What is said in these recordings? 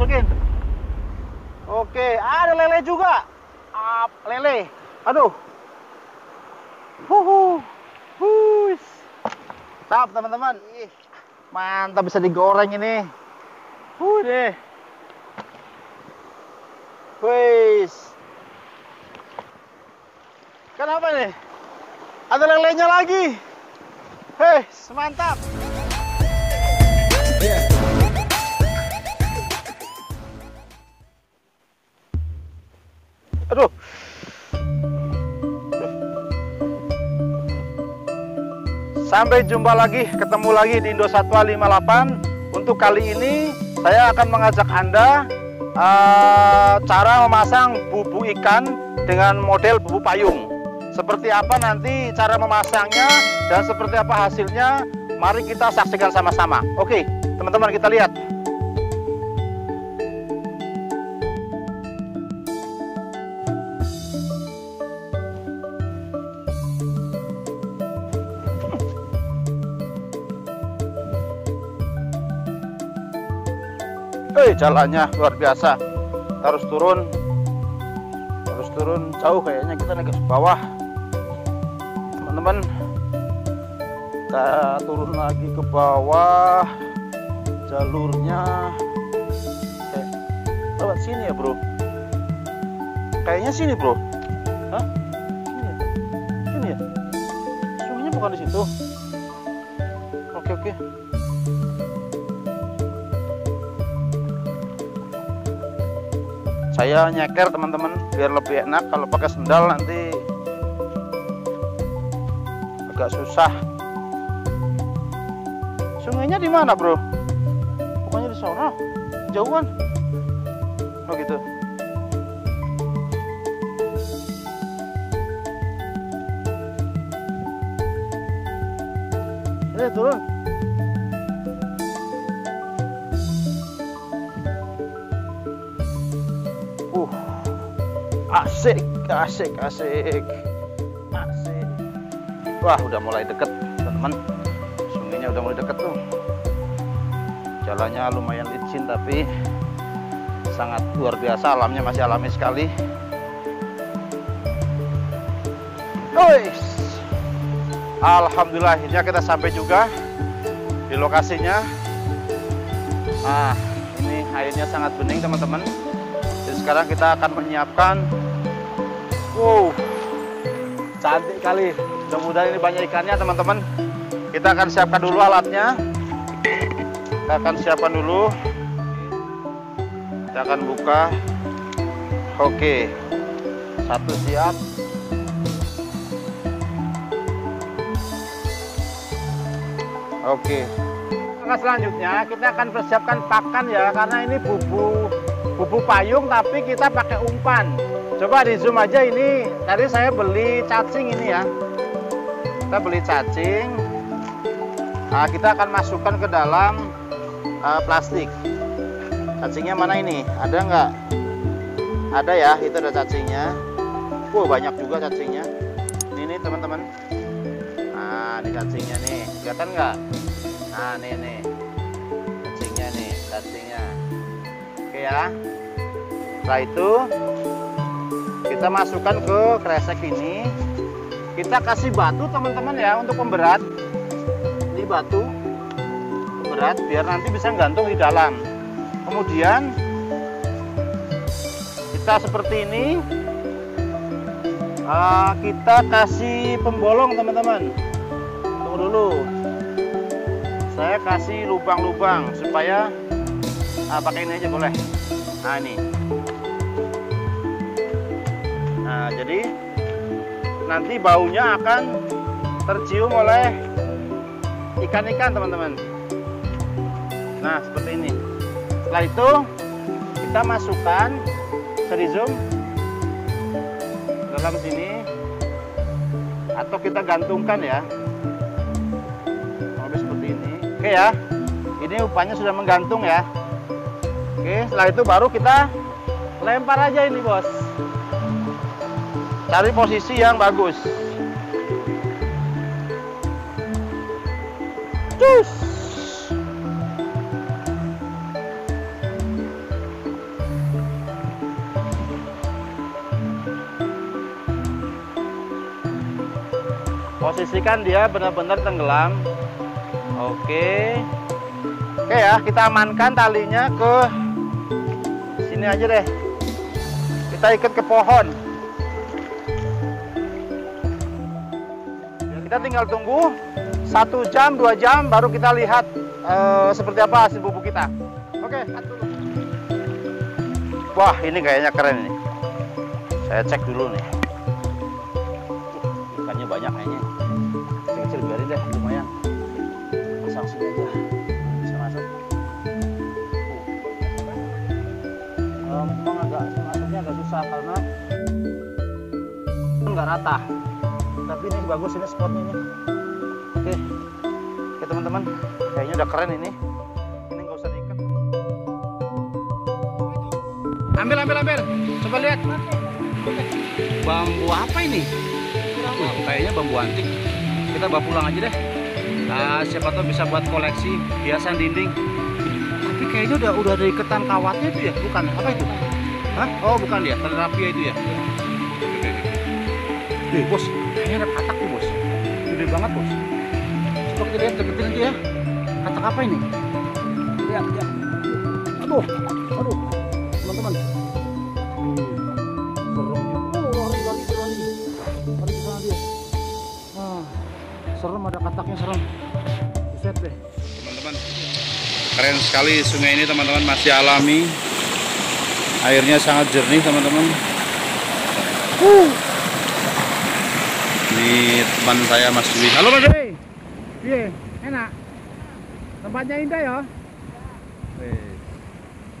masukin. Oke, ada lele juga. Lele. Aduh. Hush. Mantap teman-teman. Mantap, bisa digoreng ini. Deh. Wes. Kenapa nih? Ada lelenya lagi. Hei, semantap. Aduh. Sampai jumpa lagi, ketemu lagi di Indosatwa 58. Untuk kali ini saya akan mengajak Anda cara memasang bubu ikan dengan model bubu payung. Seperti apa nanti cara memasangnya dan seperti apa hasilnya, mari kita saksikan sama-sama. Oke, teman-teman, kita lihat. Jalannya luar biasa, harus turun jauh, kayaknya kita naik ke bawah teman-teman. Kita turun lagi ke bawah, jalurnya lewat sini ya bro, kayaknya sini bro. Hah? Sini ya? Sungainya bukan di situ. Oke. Saya nyeker teman-teman biar lebih enak, kalau pakai sendal nanti agak susah. Sungainya di mana bro? Bukannya di sana, jauhan. Oh gitu. Ini turun. Asik. Wah, udah mulai deket teman-teman, sungainya udah mulai deket tuh. Jalannya lumayan licin tapi sangat luar biasa, alamnya masih alami sekali. Guys, alhamdulillah akhirnya kita sampai juga di lokasinya. Ah, ini airnya sangat bening teman-teman. Sekarang kita akan menyiapkan. Wow, cantik kali. Mudah-mudahan ini banyak ikannya teman-teman. Kita akan siapkan dulu alatnya. Kita akan buka. Oke, satu siap. Oke. Selanjutnya kita akan persiapkan pakan ya, karena ini bubu payung tapi kita pakai umpan. Coba di zoom aja, ini tadi saya beli cacing ini ya, kita beli cacing. Nah, kita akan masukkan ke dalam plastik. Cacingnya mana ini, ada nggak? Ada ya, itu ada cacingnya. Wow, banyak juga cacingnya ini teman-teman. Nah, ini cacingnya nih, kelihatan nggak? Nah, nih cacingnya. Oke ya, setelah itu kita masukkan ke kresek ini. Kita kasih batu teman-teman ya, untuk pemberat. Ini batu pemberat biar nanti bisa gantung di dalam. Kemudian kita seperti ini, kita kasih pembolong teman-teman. Tunggu dulu, saya kasih lubang-lubang supaya pakai ini aja boleh. Nah ini, nah jadi nanti baunya akan tercium oleh ikan-ikan teman-teman. Nah seperti ini. Setelah itu kita masukkan, seri zoom dalam sini atau kita gantungkan ya. Oke ya, ini umpannya sudah menggantung ya. Oke, setelah itu baru kita lempar aja ini bos. Cari posisi yang bagus. Cus. Posisikan dia benar-benar tenggelam. Oke ya, kita amankan talinya ke sini aja deh. Kita ikat ke pohon. Ya, kita tinggal tunggu 1 jam 2 jam baru kita lihat seperti apa hasil bubuk kita. Oke. Wah, ini kayaknya keren ini. Saya cek dulu nih. Ikannya banyak kayaknya. Kecil-kecil biarin deh, lumayan. Pasang sini aja. Bisa masuk. Memang agak masuknya agak susah karena nggak rata. Tapi ini bagus ini spotnya ini. Oke teman-teman, kayaknya udah keren ini. Ini nggak usah diikat. Ambil. Coba lihat. Bambu apa ini? Kayaknya bambu antik. Kita bawa pulang aja deh. Nah, siapa tahu bisa buat koleksi hiasan dinding. Tapi kayaknya udah ada iketan kawatnya itu ya, bukan? Apa itu? Hah? Oh, bukan ya, terapia itu ya. Nih, bos, kayaknya ada katak tuh, bos. Gede banget, bos. Coba kita lihat deketin aja ya. Katak apa ini? Lihat. Aduh, teman-teman. Serem, ada kataknya serem. Buset deh. Teman-teman, keren sekali sungai ini teman-teman, masih alami. Airnya sangat jernih teman-teman. Ini teman saya Mas Dwi. Halo Mas Dwi. Iya, enak. Tempatnya indah ya.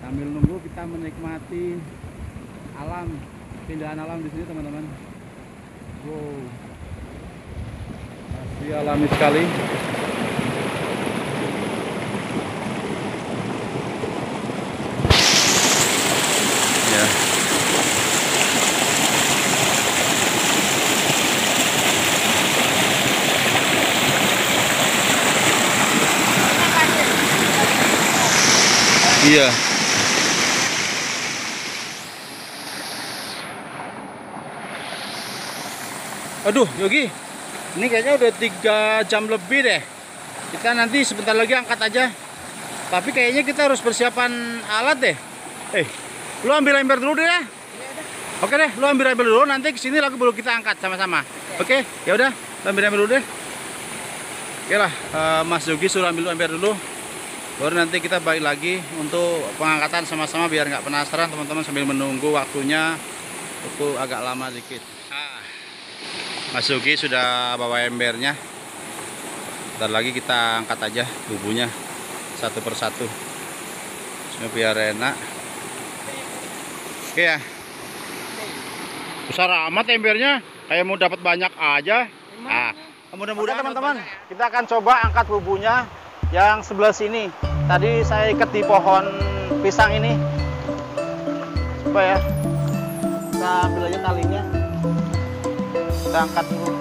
Sambil nunggu kita menikmati alam, keindahan alam di sini teman-teman. Wow. Alami sekali. Ya. Iya. Aduh, Yogi. Ini kayaknya udah 3 jam lebih deh. Kita nanti sebentar lagi angkat aja. Tapi kayaknya kita harus persiapan alat deh. Lu ambil ember dulu deh ya. Oke deh, lu ambil ember dulu. Nanti kesini lagi baru kita angkat sama-sama. Oke, ya udah, ambil ember dulu deh. Oke lah, Mas Yogi suruh ambil ember dulu. Baru nanti kita balik lagi untuk pengangkatan sama-sama biar nggak penasaran teman-teman sambil menunggu waktunya. Itu agak lama dikit. Mas Yogi sudah bawa embernya. Ntar lagi kita angkat aja bubunya satu persatu. Cuma biar enak. Oke ya. Besar amat embernya, kayak mau dapat banyak aja. Ah, mudah-mudahan teman-teman kita akan coba angkat bubunya yang sebelah sini. Tadi saya ikat di pohon pisang ini. Coba ya. Kita ambil aja talinya. Kita angkat dulu.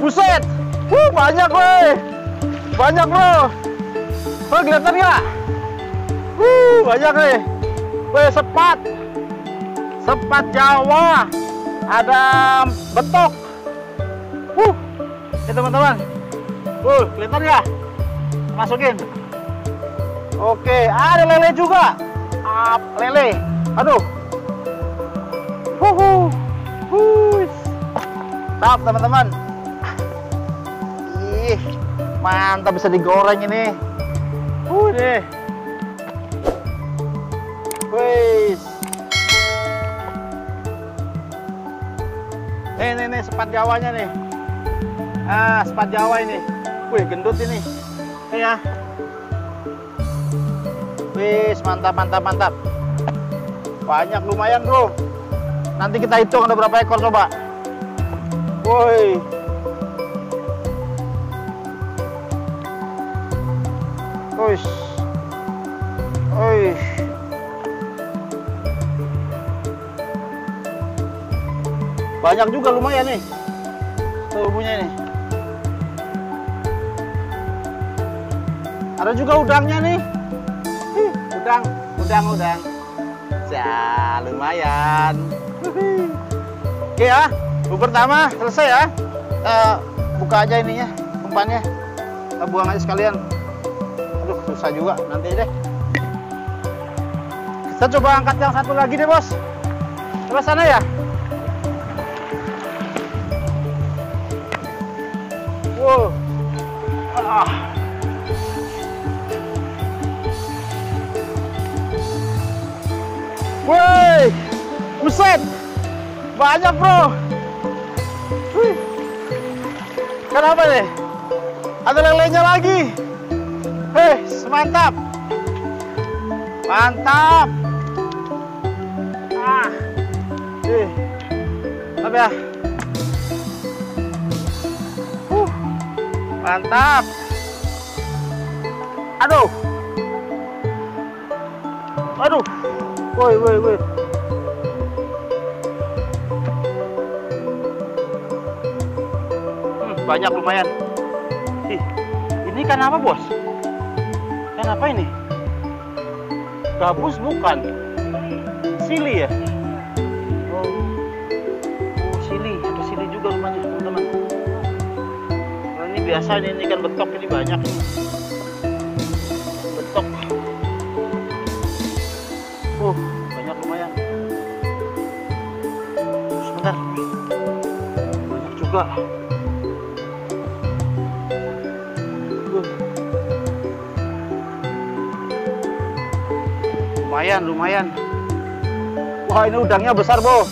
Buset, banyak woi, banyak bro. Woi, kelihatan nggak? Banyak nih. Woi, sepat Jawa, ada betok. Ya teman-teman, kelihatan nggak? Masukin. Oke, ada lele juga. Lele. Aduh. Mantap, teman-teman. Ih, mantap bisa digoreng ini. Deh. Wis. Nih sepat Jawanya nih. Ah, sepat Jawa ini. Wih, gendut ini. Nih ya. Wis, mantap. Banyak, lumayan bro. Nanti kita hitung ada berapa ekor coba. Woi. Wis. Banyak juga, lumayan nih. Tuh punya nih. Ada juga udangnya nih. Udang. Ya, lumayan. Oke ya, bubur pertama selesai ya. Buka aja ininya, umpannya. Kita buang aja sekalian. Aduh, susah juga nanti deh. Kita coba angkat yang satu lagi deh, Bos. Coba sana ya. Wow. Ah. Woi, buset, banyak bro. Wih. Kenapa nih? Ada lelenya lagi. Hei, mantap, mantap. Ah, hei, apa ya? Mantap. Aduh, aduh. Woi, woi, woi. Banyak lumayan. Ih, ini kan apa, Bos? Kan apa ini? Gabus bukan? Sili ya? Oh, sili. Ada sili juga lumayan, teman-teman. Nah, ini biasa, ini ikan betok. Ini banyak nih. Betok. Banyak lumayan. Sebentar. Banyak juga. Lumayan, lumayan. Wah, ini udangnya besar, Bo.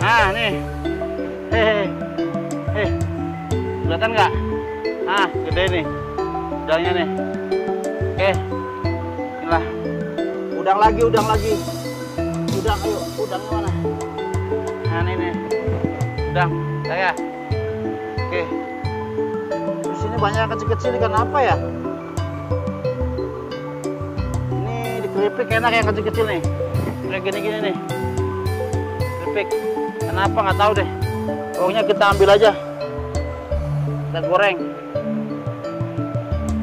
Nah, nih. Hehehe. Heh. Kelihatan nggak? Nah, gede nih. Udangnya nih. Oke. Inilah. Udang lagi, udang lagi. Udang, ayo. Udangnya mana? Nah, ini nih. Udang. Saya. Oke. Di sini banyak kecil-kecil ikan apa ya? Ini di keripik enak yang kecil-kecil nih. Kayak gini-gini nih. Keripik. Kenapa nggak tahu deh. Pokoknya kita ambil aja. Kita goreng.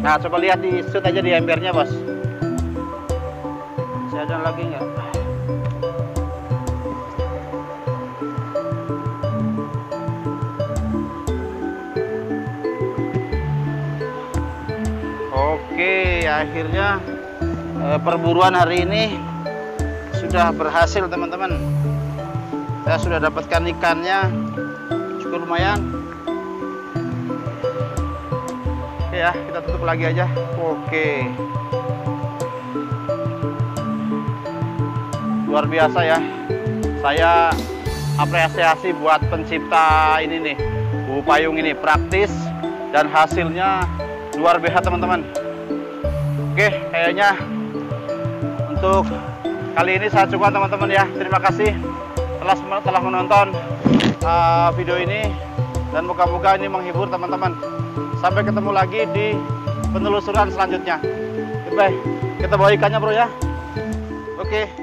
Nah, coba lihat di shoot aja di embernya, Bos. Ada lagi nggak? Oke, akhirnya perburuan hari ini sudah berhasil, teman-teman. Saya sudah dapatkan ikannya, cukup lumayan. Oke ya, kita tutup lagi aja. Oke. Luar biasa ya, saya apresiasi buat pencipta ini nih, bubu payung ini praktis dan hasilnya luar biasa, teman-teman. Oke, kayaknya untuk kali ini saya cukup, teman-teman ya. Terima kasih telah menonton video ini dan moga-moga ini menghibur teman-teman. Sampai ketemu lagi di penelusuran selanjutnya. Goodbye. Kita bawa ikannya, bro ya. Oke.